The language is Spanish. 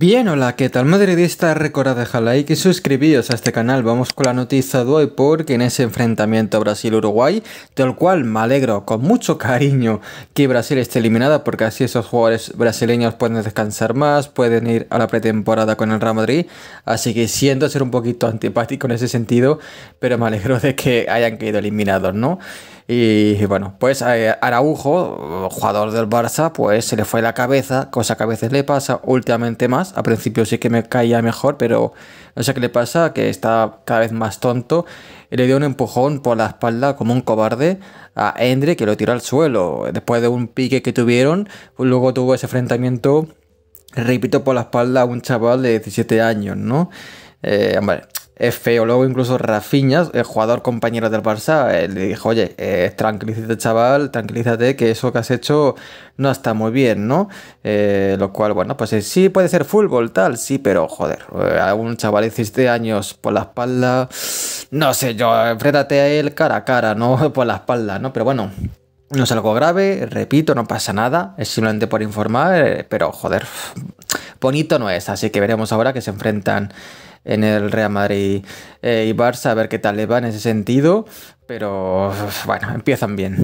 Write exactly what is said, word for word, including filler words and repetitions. Bien, hola, ¿qué tal madridista? Recordad dejar like y suscribiros a este canal. Vamos con la noticia de hoy porque en ese enfrentamiento Brasil-Uruguay, del cual me alegro con mucho cariño que Brasil esté eliminada, porque así esos jugadores brasileños pueden descansar más, pueden ir a la pretemporada con el Real Madrid, así que siento ser un poquito antipático en ese sentido, pero me alegro de que hayan quedado eliminados, ¿no? Y bueno, pues Araujo, jugador del Barça, pues se le fue la cabeza, cosa que a veces le pasa, últimamente más. A principio sí que me caía mejor, pero no sé qué le pasa, que está cada vez más tonto. Y le dio un empujón por la espalda como un cobarde a Endre, que lo tiró al suelo. Después de un pique que tuvieron, luego tuvo ese enfrentamiento, repito, por la espalda a un chaval de diecisiete años, ¿no? Eh, hombre, es feo. Luego incluso Rafinha, el jugador compañero del Barça, eh, le dijo, oye, eh, tranquilízate chaval, tranquilízate, que eso que has hecho no está muy bien, ¿no? Eh, lo cual, bueno, pues eh, sí puede ser fútbol, tal, sí, pero joder, eh, a un chaval de diecisiete años por la espalda, no sé yo, enfréntate a él cara a cara, ¿no? Por la espalda, ¿no? Pero bueno, no es algo grave, repito, no pasa nada, es simplemente por informar, eh, pero joder, bonito no es, así que veremos ahora que se enfrentan en el Real Madrid y Barça, a ver qué tal le va en ese sentido, pero bueno, empiezan bien.